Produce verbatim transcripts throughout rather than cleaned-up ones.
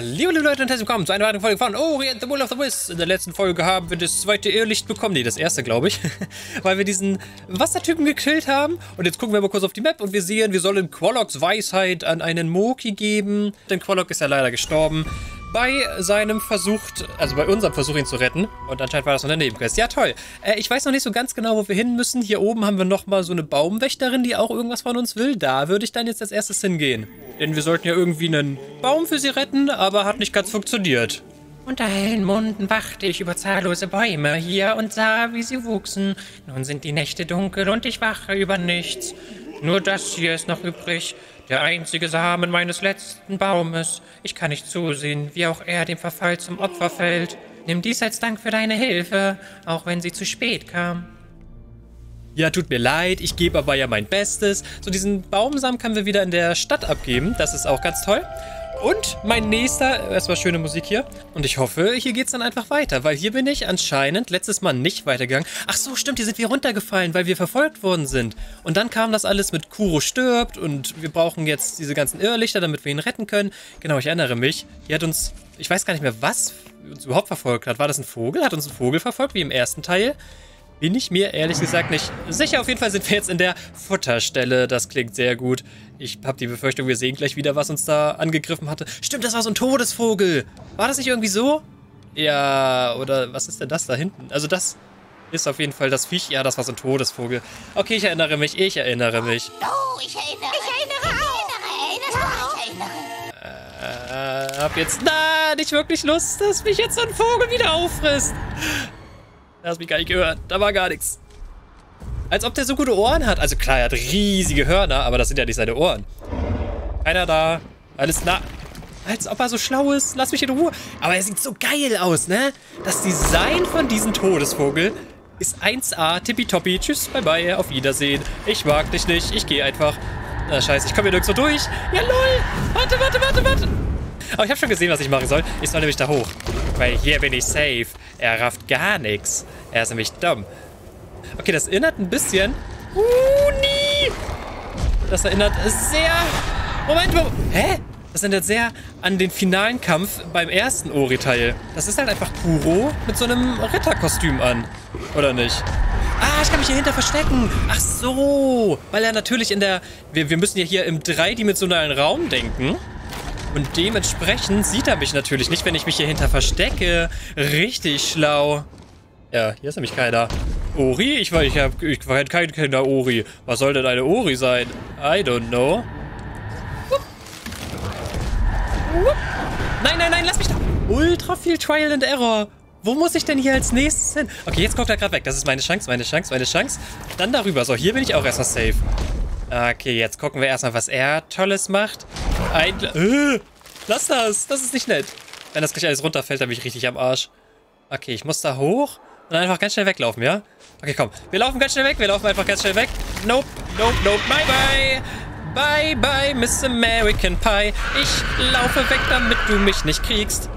Liebe Leute und herzlich willkommen zu einer weiteren Folge von Ori and the Will of the Wisps. In der letzten Folge haben wir das zweite Irrlicht bekommen. Ne, das erste, glaube ich. Weil wir diesen Wassertypen gekillt haben. Und jetzt gucken wir mal kurz auf die Map und wir sehen, wir sollen Kwoloks Weisheit an einen Moki geben. Denn Kwolok ist ja leider gestorben bei seinem Versuch, also bei unserem Versuch, ihn zu retten. Und anscheinend war das noch eine Nebenquest. Ja, toll. Äh, ich weiß noch nicht so ganz genau, wo wir hin müssen. Hier oben haben wir nochmal so eine Baumwächterin, die auch irgendwas von uns will. Da würde ich dann jetzt als erstes hingehen. Denn wir sollten ja irgendwie einen Baum für sie retten, aber hat nicht ganz funktioniert. Unter hellen Monden wachte ich über zahllose Bäume hier und sah, wie sie wuchsen. Nun sind die Nächte dunkel und ich wache über nichts. Nur das hier ist noch übrig, der einzige Samen meines letzten Baumes. Ich kann nicht zusehen, wie auch er dem Verfall zum Opfer fällt. Nimm dies als Dank für deine Hilfe, auch wenn sie zu spät kam. Ja, tut mir leid, ich gebe aber ja mein Bestes. So, diesen Baumsamen können wir wieder in der Stadt abgeben, das ist auch ganz toll. Und mein nächster, erstmal schöne Musik hier. Und ich hoffe, hier geht's dann einfach weiter, weil hier bin ich anscheinend letztes Mal nicht weitergegangen. Ach so, stimmt, hier sind wir runtergefallen, weil wir verfolgt worden sind. Und dann kam das alles mit Kuro stirbt und wir brauchen jetzt diese ganzen Irrlichter, damit wir ihn retten können. Genau, ich erinnere mich. Hier hat uns, ich weiß gar nicht mehr, was uns überhaupt verfolgt hat. War das ein Vogel? Hat uns ein Vogel verfolgt, wie im ersten Teil? Bin ich mir ehrlich gesagt nicht sicher. Auf jeden Fall sind wir jetzt in der Futterstelle. Das klingt sehr gut. Ich habe die Befürchtung, wir sehen gleich wieder, was uns da angegriffen hatte. Stimmt, das war so ein Todesvogel. War das nicht irgendwie so? Ja, oder was ist denn das da hinten? Also das ist auf jeden Fall das Viech. Ja, das war so ein Todesvogel. Okay, ich erinnere mich. Ich erinnere mich. Oh, ich erinnere. Ich erinnere auch. Ich erinnere, erinnere. Äh, hab jetzt, na, nicht wirklich Lust, dass mich jetzt so ein Vogel wieder auffrisst. Da hast du mich gar nicht gehört. Da war gar nichts. Als ob der so gute Ohren hat. Also klar, er hat riesige Hörner, aber das sind ja nicht seine Ohren. Keiner da. Alles na. Als ob er so schlau ist. Lass mich in Ruhe. Aber er sieht so geil aus, ne? Das Design von diesem Todesvogel ist eins A. Tippitoppi. Tschüss, bye bye. Auf Wiedersehen. Ich mag dich nicht. Ich gehe einfach. Na scheiße, ich komme hier nirgends so durch. Ja, lol. Warte, warte, warte, warte. Aber ich habe schon gesehen, was ich machen soll. Ich soll nämlich da hoch. Weil hier bin ich safe. Er rafft gar nichts. Er ist nämlich dumm. Okay, das erinnert ein bisschen. Uh, nie! Das erinnert sehr. Moment, Moment. Hä? Das erinnert sehr an den finalen Kampf beim ersten Ori-Teil. Das ist halt einfach Kuro mit so einem Ritterkostüm an. Oder nicht? Ah, ich kann mich hier hinter verstecken. Ach so. Weil er natürlich in der. Wir, wir müssen ja hier im dreidimensionalen Raum denken. Und dementsprechend sieht er mich natürlich nicht, wenn ich mich hier hinter verstecke. Richtig schlau. Ja, hier ist nämlich keiner. Ori? Ich war, ich hab, ich war kein Kinder Ori. Was soll denn eine Ori sein? I don't know. Wupp. Wupp. Nein, nein, nein, lass mich da. Ultra viel Trial and Error. Wo muss ich denn hier als nächstes hin? Okay, jetzt guckt er gerade weg. Das ist meine Chance, meine Chance, meine Chance. Dann darüber. So, hier bin ich auch erstmal safe. Okay, jetzt gucken wir erstmal, was er Tolles macht. Ein... Äh, lass das! Das ist nicht nett. Wenn das gleich alles runterfällt, dann bin ich richtig am Arsch. Okay, ich muss da hoch und dann einfach ganz schnell weglaufen, ja? Okay, komm. Wir laufen ganz schnell weg. Wir laufen einfach ganz schnell weg. Nope, nope, nope. Bye, bye. Bye, bye, Miss American Pie. Ich laufe weg, damit du mich nicht kriegst.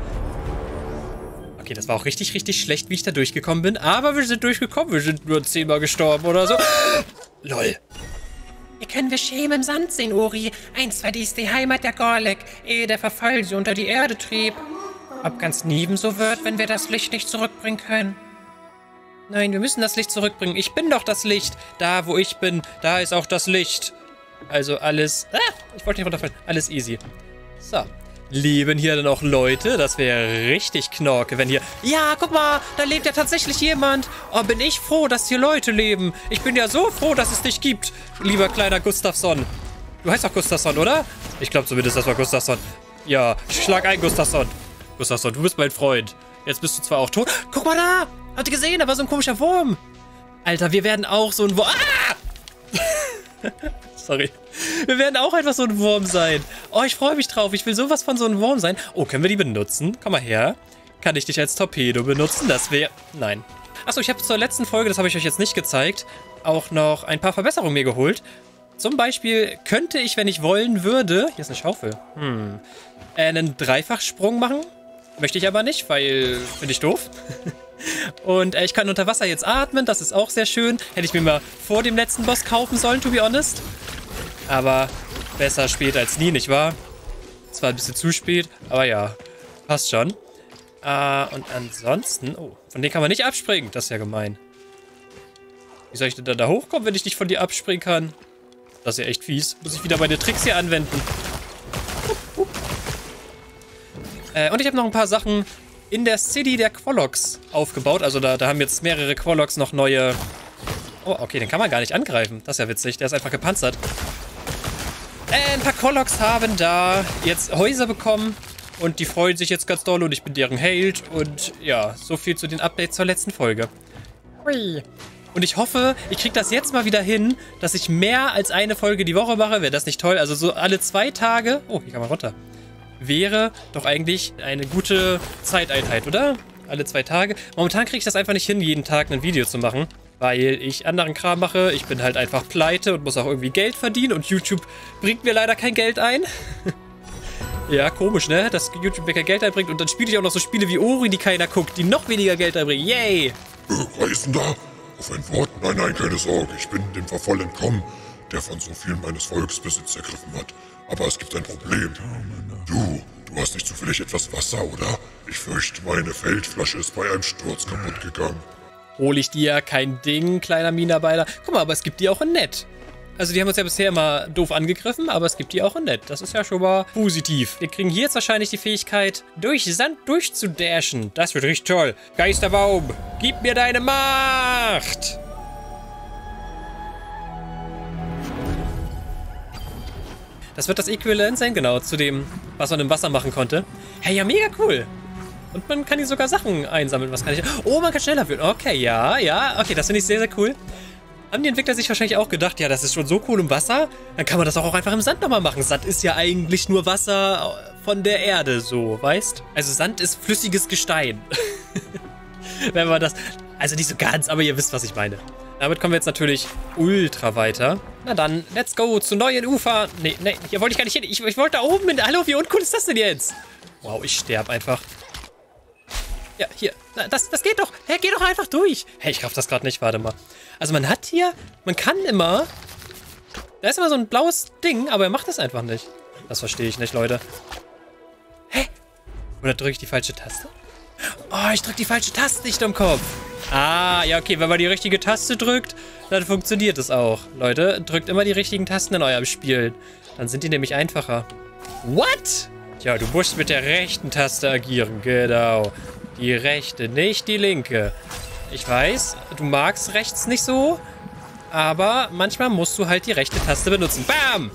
Okay, das war auch richtig, richtig schlecht, wie ich da durchgekommen bin. Aber wir sind durchgekommen. Wir sind nur zehnmal gestorben oder so. Lol. Hier können wir Schemen im Sand sehen, Ori. Einst war dies die Heimat der Kwolok, ehe der Verfall sie unter die Erde trieb. Ob ganz Nieben so wird, wenn wir das Licht nicht zurückbringen können. Nein, wir müssen das Licht zurückbringen. Ich bin doch das Licht. Da, wo ich bin, da ist auch das Licht. Also alles... Ah, ich wollte nicht runterfallen. Alles easy. So. Leben hier dann auch Leute? Das wäre richtig knorke, wenn hier... Ja, guck mal, da lebt ja tatsächlich jemand. Oh, bin ich froh, dass hier Leute leben. Ich bin ja so froh, dass es dich gibt, lieber kleiner Gustafsson. Du heißt doch Gustafsson, oder? Ich glaube zumindest, das war Gustafsson. Ja, schlag ein, Gustafsson. Gustafsson, du bist mein Freund. Jetzt bist du zwar auch tot... Guck mal da! Habt ihr gesehen? Da war so ein komischer Wurm. Alter, wir werden auch so ein Wurm... Ah! Sorry. Wir werden auch einfach so ein Wurm sein. Oh, ich freue mich drauf. Ich will sowas von so einem Wurm sein. Oh, können wir die benutzen? Komm mal her. Kann ich dich als Torpedo benutzen? Das wäre... Nein. Achso, ich habe zur letzten Folge, das habe ich euch jetzt nicht gezeigt, auch noch ein paar Verbesserungen mir geholt. Zum Beispiel könnte ich, wenn ich wollen würde... Hier ist eine Schaufel. Hm. Einen Dreifachsprung machen. Möchte ich aber nicht, weil... Finde ich doof. Und äh, ich kann unter Wasser jetzt atmen. Das ist auch sehr schön. Hätte ich mir mal vor dem letzten Boss kaufen sollen, to be honest. Aber besser spät als nie, nicht wahr? Zwar ein bisschen zu spät, aber ja, passt schon. Äh, und ansonsten... Oh, von denen kann man nicht abspringen. Das ist ja gemein. Wie soll ich denn da, da hochkommen, wenn ich nicht von dir abspringen kann? Das ist ja echt fies. Muss ich wieder meine Tricks hier anwenden. Uh, uh. Äh, und ich habe noch ein paar Sachen in der City der Kwoloks aufgebaut. Also da, da haben jetzt mehrere Kwoloks noch neue... Oh, okay, den kann man gar nicht angreifen. Das ist ja witzig. Der ist einfach gepanzert. Äh, ein paar Kwoloks haben da jetzt Häuser bekommen. Und die freuen sich jetzt ganz doll. Und ich bin deren Held. Und ja, so viel zu den Updates zur letzten Folge. Hui. Und ich hoffe, ich kriege das jetzt mal wieder hin, dass ich mehr als eine Folge die Woche mache. Wäre das nicht toll? Also so alle zwei Tage... Oh, hier kann man runter. Wäre doch eigentlich eine gute Zeiteinheit, oder? Alle zwei Tage. Momentan kriege ich das einfach nicht hin, jeden Tag ein Video zu machen. Weil ich anderen Kram mache. Ich bin halt einfach pleite und muss auch irgendwie Geld verdienen. Und YouTube bringt mir leider kein Geld ein. Ja, komisch, ne? Dass YouTube mir kein Geld einbringt. Und dann spiele ich auch noch so Spiele wie Ori, die keiner guckt, die noch weniger Geld einbringen. Yay! Reisender? Auf ein Wort? Nein, nein, keine Sorge. Ich bin dem Verfall entkommen, der von so vielen meines Volks Besitz ergriffen hat. Aber es gibt ein Problem. Du, du hast nicht zufällig etwas Wasser, oder? Ich fürchte, meine Feldflasche ist bei einem Sturz kaputt gegangen. Hol ich dir ja kein Ding, kleiner Minenarbeiter. Guck mal, aber es gibt die auch in nett. Also die haben uns ja bisher immer doof angegriffen, aber es gibt die auch in nett. Das ist ja schon mal positiv. Wir kriegen hier jetzt wahrscheinlich die Fähigkeit, durch Sand durchzudashen. Das wird richtig toll. Geisterbaum, gib mir deine Macht! Das wird das Äquivalent sein, genau, zu dem, was man im Wasser machen konnte. Hey, ja, mega cool. Und man kann hier sogar Sachen einsammeln. Was kann ich... Oh, man kann schneller werden. Okay, ja, ja. Okay, das finde ich sehr, sehr cool. Haben die Entwickler sich wahrscheinlich auch gedacht, ja, das ist schon so cool im Wasser, dann kann man das auch einfach im Sand nochmal machen. Sand ist ja eigentlich nur Wasser von der Erde, so, weißt? Also Sand ist flüssiges Gestein. Wenn man das... Also nicht so ganz, aber ihr wisst, was ich meine. Damit kommen wir jetzt natürlich ultra weiter. Na dann, let's go zu neuen Ufer. Nee, nee, hier wollte ich gar nicht hin. Ich, ich wollte da oben hin. Hallo, wie uncool ist das denn jetzt? Wow, ich sterbe einfach. Ja, hier. Na, das, das geht doch. Hä, geh doch einfach durch. Hey, ich raff das gerade nicht. Warte mal. Also man hat hier... Man kann immer... Da ist immer so ein blaues Ding, aber er macht das einfach nicht. Das verstehe ich nicht, Leute. Hä? Oder drücke ich die falsche Taste? Oh, ich drücke die falsche Taste nicht am Kopf. Ah, ja, okay, wenn man die richtige Taste drückt, dann funktioniert es auch. Leute, drückt immer die richtigen Tasten in eurem Spiel. Dann sind die nämlich einfacher. What? Tja, du musst mit der rechten Taste agieren, genau. Die rechte, nicht die linke. Ich weiß, du magst rechts nicht so, aber manchmal musst du halt die rechte Taste benutzen. Bam!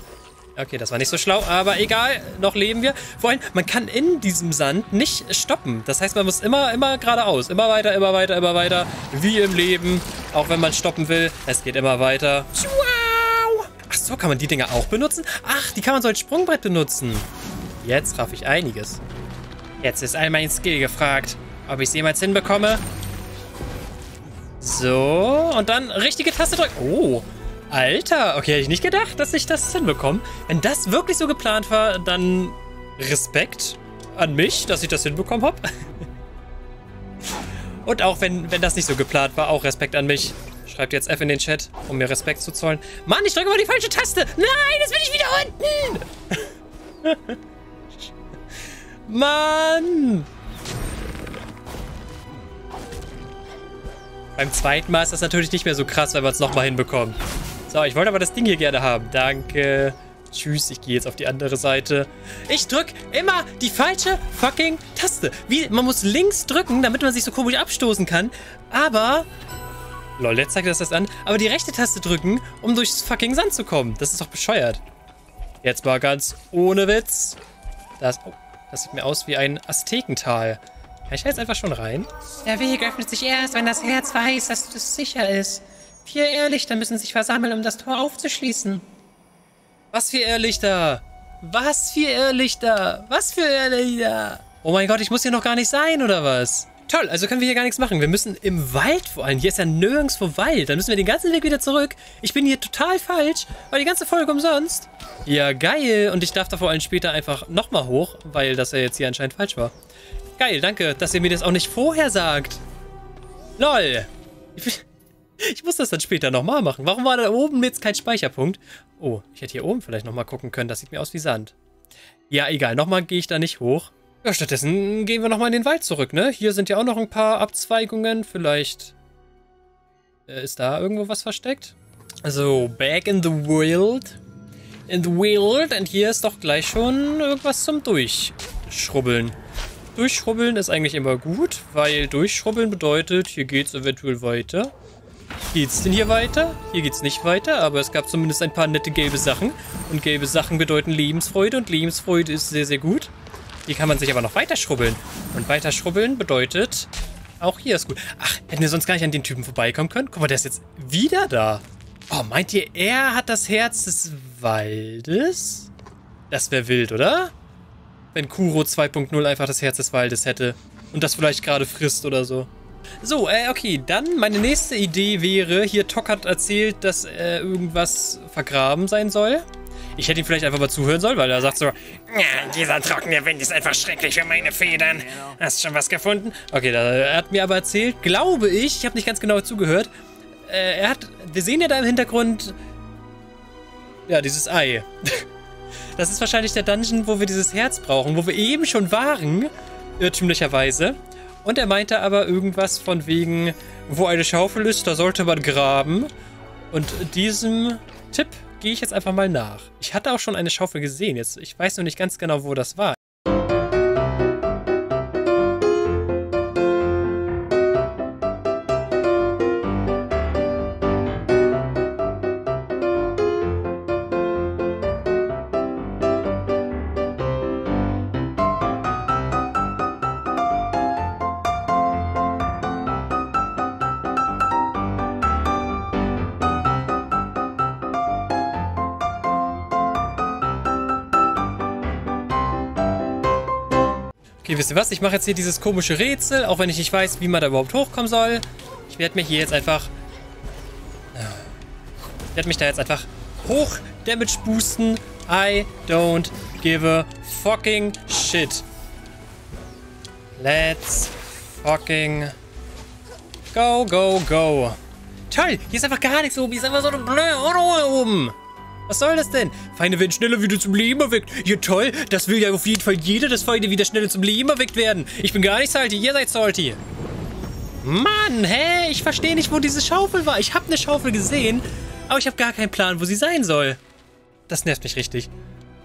Okay, das war nicht so schlau, aber egal, noch leben wir. Vor allem, man kann in diesem Sand nicht stoppen. Das heißt, man muss immer, immer geradeaus. Immer weiter, immer weiter, immer weiter. Wie im Leben, auch wenn man stoppen will. Es geht immer weiter. Wow! Ach so, kann man die Dinger auch benutzen? Ach, die kann man so als Sprungbrett benutzen. Jetzt raff ich einiges. Jetzt ist all mein Skill gefragt, ob ich es jemals hinbekomme. So, und dann richtige Taste drücken. Oh, Alter, okay, hätte ich nicht gedacht, dass ich das hinbekomme. Wenn das wirklich so geplant war, dann Respekt an mich, dass ich das hinbekommen habe. Und auch wenn, wenn das nicht so geplant war, auch Respekt an mich. Schreibt jetzt F in den Chat, um mir Respekt zu zollen. Mann, ich drücke mal die falsche Taste. Nein, jetzt bin ich wieder unten. Mann. Beim zweiten Mal ist das natürlich nicht mehr so krass, weil wir es nochmal hinbekommen. So, ich wollte aber das Ding hier gerne haben. Danke. Tschüss, ich gehe jetzt auf die andere Seite. Ich drücke immer die falsche fucking Taste. Wie, man muss links drücken, damit man sich so komisch abstoßen kann. Aber... Lol, jetzt zeigt das das an. Aber die rechte Taste drücken, um durchs fucking Sand zu kommen. Das ist doch bescheuert. Jetzt mal ganz ohne Witz. Das, oh, das sieht mir aus wie ein Aztekental. Kann ich jetzt einfach schon rein? Der Weg öffnet sich erst, wenn das Herz weiß, dass es sicher ist. Vier Irrlichter müssen sich versammeln, um das Tor aufzuschließen. Was für Irrlichter? Was für Irrlichter? Was für Irrlichter? Oh mein Gott, ich muss hier noch gar nicht sein, oder was? Toll, also können wir hier gar nichts machen. Wir müssen im Wald vor allem. Hier ist ja nirgendwo Wald. Dann müssen wir den ganzen Weg wieder zurück. Ich bin hier total falsch, weil die ganze Folge umsonst. Ja, geil. Und ich darf da vor allem später einfach nochmal hoch, weil das ja jetzt hier anscheinend falsch war. Geil, danke, dass ihr mir das auch nicht vorher sagt. Lol. Ich muss das dann später nochmal machen. Warum war da oben jetzt kein Speicherpunkt? Oh, ich hätte hier oben vielleicht nochmal gucken können. Das sieht mir aus wie Sand. Ja, egal. Nochmal gehe ich da nicht hoch. Ja, stattdessen gehen wir nochmal in den Wald zurück, ne? Hier sind ja auch noch ein paar Abzweigungen. Vielleicht äh, ist da irgendwo was versteckt. Also, back in the world. In the world. Und hier ist doch gleich schon irgendwas zum Durchschrubbeln. Durchschrubbeln ist eigentlich immer gut, weil durchschrubbeln bedeutet, hier geht's eventuell weiter. Geht's denn hier weiter? Hier geht's nicht weiter, aber es gab zumindest ein paar nette gelbe Sachen. Und gelbe Sachen bedeuten Lebensfreude und Lebensfreude ist sehr, sehr gut. Hier kann man sich aber noch weiter schrubbeln. Und weiter schrubbeln bedeutet, auch hier ist gut. Ach, hätten wir sonst gar nicht an den Typen vorbeikommen können? Guck mal, der ist jetzt wieder da. Oh, meint ihr, er hat das Herz des Waldes? Das wäre wild, oder? Wenn Kuro zwei Punkt null einfach das Herz des Waldes hätte und das vielleicht gerade frisst oder so. So, äh, okay, dann meine nächste Idee wäre, hier Tok hat erzählt, dass äh, irgendwas vergraben sein soll. Ich hätte ihm vielleicht einfach mal zuhören sollen, weil er sagt so, ja, dieser trockene Wind ist einfach schrecklich für meine Federn. Hast schon was gefunden? Okay, da, er hat mir aber erzählt, glaube ich, ich habe nicht ganz genau zugehört, äh, er hat, wir sehen ja da im Hintergrund, ja, dieses Ei. Das ist wahrscheinlich der Dungeon, wo wir dieses Herz brauchen, wo wir eben schon waren, irrtümlicherweise. Und er meinte aber irgendwas von wegen, wo eine Schaufel ist, da sollte man graben. Und diesem Tipp gehe ich jetzt einfach mal nach. Ich hatte auch schon eine Schaufel gesehen, jetzt, ich weiß noch nicht ganz genau, wo das war. Okay, wisst ihr was? Ich mache jetzt hier dieses komische Rätsel, auch wenn ich nicht weiß, wie man da überhaupt hochkommen soll. Ich werde mir hier jetzt einfach... Ich werde mich da jetzt einfach hoch Damage boosten. I don't give a fucking shit. Let's fucking go, go, go. Toll, hier ist einfach gar nichts oben. Hier ist einfach so eine blöde Unruhe oben. Was soll das denn? Feinde werden schneller wieder zum Leben erweckt. Ja toll, das will ja auf jeden Fall jeder, dass Feinde wieder schneller zum Leben erweckt werden. Ich bin gar nicht salty, ihr seid salty. Mann, hä? Ich verstehe nicht, wo diese Schaufel war. Ich habe eine Schaufel gesehen, aber ich habe gar keinen Plan, wo sie sein soll. Das nervt mich richtig.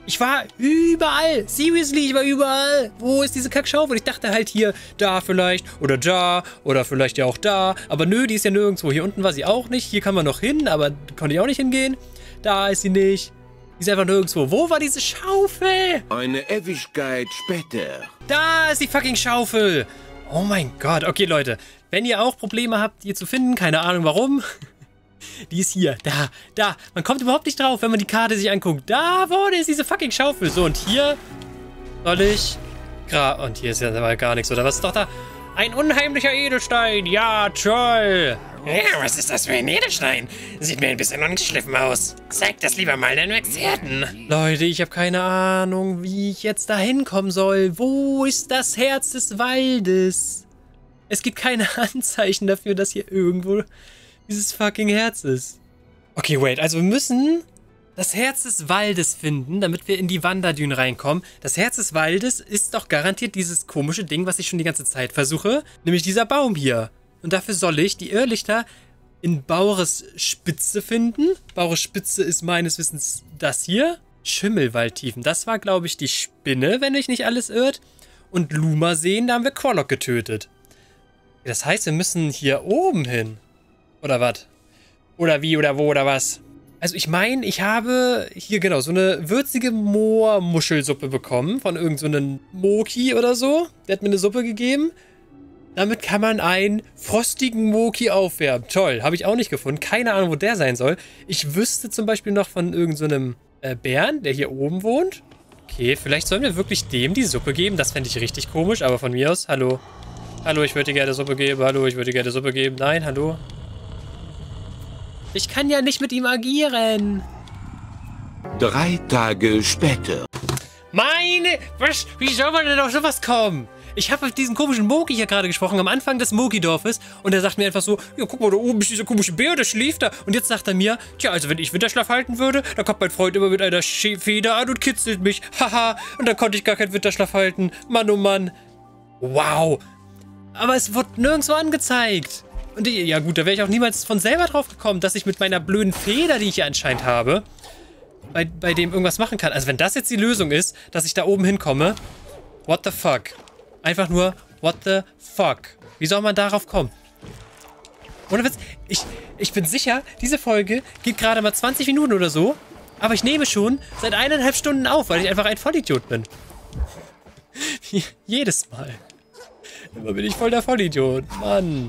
Ich war überall. Seriously, ich war überall. Wo ist diese Kackschaufel? Ich dachte halt hier, da vielleicht oder da oder vielleicht ja auch da. Aber nö, die ist ja nirgendwo. Hier unten war sie auch nicht. Hier kann man noch hin, aber konnte ich auch nicht hingehen. Da ist sie nicht. Die ist einfach nirgendwo. Wo war diese Schaufel? Eine Ewigkeit später. Da ist die fucking Schaufel. Oh mein Gott. Okay, Leute. Wenn ihr auch Probleme habt, die zu finden, keine Ahnung warum. Die ist hier. Da. Da. Man kommt überhaupt nicht drauf, wenn man die Karte sich anguckt. Da vorne ist diese fucking Schaufel. So, und hier soll ich... Gra und hier ist ja aber gar nichts, oder? Was ist doch da? Ein unheimlicher Edelstein. Ja, toll. Ja, was ist das für ein Edelstein? Sieht mir ein bisschen ungeschliffen aus. Zeig das lieber mal den Experten. Leute, ich habe keine Ahnung, wie ich jetzt da hinkommen soll. Wo ist das Herz des Waldes? Es gibt keine Anzeichen dafür, dass hier irgendwo dieses fucking Herz ist. Okay, wait, also wir müssen das Herz des Waldes finden, damit wir in die Wanderdünen reinkommen. Das Herz des Waldes ist doch garantiert dieses komische Ding, was ich schon die ganze Zeit versuche. Nämlich dieser Baum hier. Und dafür soll ich die Irrlichter in Baures Spitze finden. Baures Spitze ist meines Wissens das hier. Schimmelwaldtiefen. Das war, glaube ich, die Spinne, wenn mich nicht alles irrt. Und Luma sehen, da haben wir Kwolok getötet. Das heißt, wir müssen hier oben hin. Oder was? Oder wie, oder wo, oder was? Also ich meine, ich habe hier genau so eine würzige Moormuschelsuppe bekommen von irgendeinem so Moki oder so. Der hat mir eine Suppe gegeben. Damit kann man einen frostigen Moki aufwärmen. Toll, habe ich auch nicht gefunden. Keine Ahnung, wo der sein soll. Ich wüsste zum Beispiel noch von irgendeinem so äh, Bären, der hier oben wohnt. Okay, vielleicht sollen wir wirklich dem die Suppe geben. Das fände ich richtig komisch, aber von mir aus, hallo. Hallo, ich würde dir gerne Suppe geben. Hallo, ich würde dir gerne Suppe geben. Nein, hallo. Ich kann ja nicht mit ihm agieren. Drei Tage später. Meine... Was? Wie soll man denn auf sowas kommen? Ich habe mit diesem komischen Moki hier gerade gesprochen, am Anfang des Moki-Dorfes. Und er sagt mir einfach so, ja, guck mal, da oben ist dieser komische Bär, der schläft da. Und jetzt sagt er mir, tja, also wenn ich Winterschlaf halten würde, dann kommt mein Freund immer mit einer Feder an und kitzelt mich. Haha. Und dann konnte ich gar keinen Winterschlaf halten. Mann, oh Mann. Wow. Aber es wird nirgendwo angezeigt. Und ja gut, da wäre ich auch niemals von selber drauf gekommen, dass ich mit meiner blöden Feder, die ich hier anscheinend habe, bei, bei dem irgendwas machen kann. Also wenn das jetzt die Lösung ist, dass ich da oben hinkomme, what the fuck? Einfach nur, what the fuck? Wie soll man darauf kommen? Ohne Witz, ich, ich bin sicher, diese Folge geht gerade mal zwanzig Minuten oder so, aber ich nehme schon seit eineinhalb Stunden auf, weil ich einfach ein Vollidiot bin. Jedes Mal. Immer bin ich voll der Vollidiot, Mann.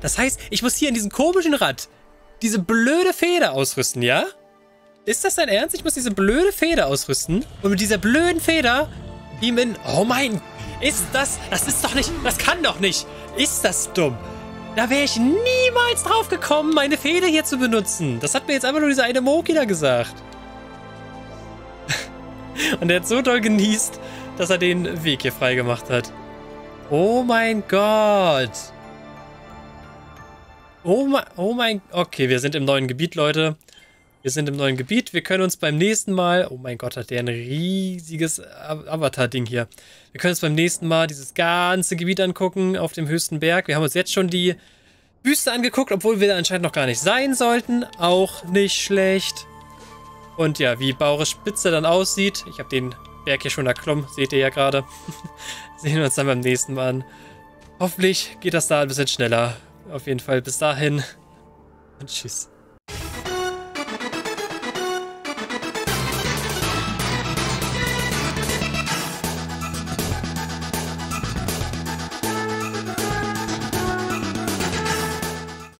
Das heißt, ich muss hier in diesem komischen Rad diese blöde Feder ausrüsten, ja? Ist das dein Ernst? Ich muss diese blöde Feder ausrüsten und mit dieser blöden Feder... ihm in... Oh mein... Ist das... Das ist doch nicht... Das kann doch nicht. Ist das dumm? Da wäre ich niemals drauf gekommen, meine Feder hier zu benutzen. Das hat mir jetzt einfach nur dieser eine Moki da gesagt. Und er hat so doll genießt, dass er den Weg hier freigemacht hat. Oh mein Gott. Oh mein... Oh mein... Okay, wir sind im neuen Gebiet, Leute. Wir sind im neuen Gebiet. Wir können uns beim nächsten Mal... Oh mein Gott, hat der ein riesiges Avatar-Ding hier. Wir können uns beim nächsten Mal dieses ganze Gebiet angucken auf dem höchsten Berg. Wir haben uns jetzt schon die Wüste angeguckt, obwohl wir da anscheinend noch gar nicht sein sollten. Auch nicht schlecht. Und ja, wie Baures Spitze dann aussieht. Ich habe den Berg hier schon erklommen. Seht ihr ja gerade. Sehen wir uns dann beim nächsten Mal an. Hoffentlich geht das da ein bisschen schneller. Auf jeden Fall bis dahin. Und tschüss.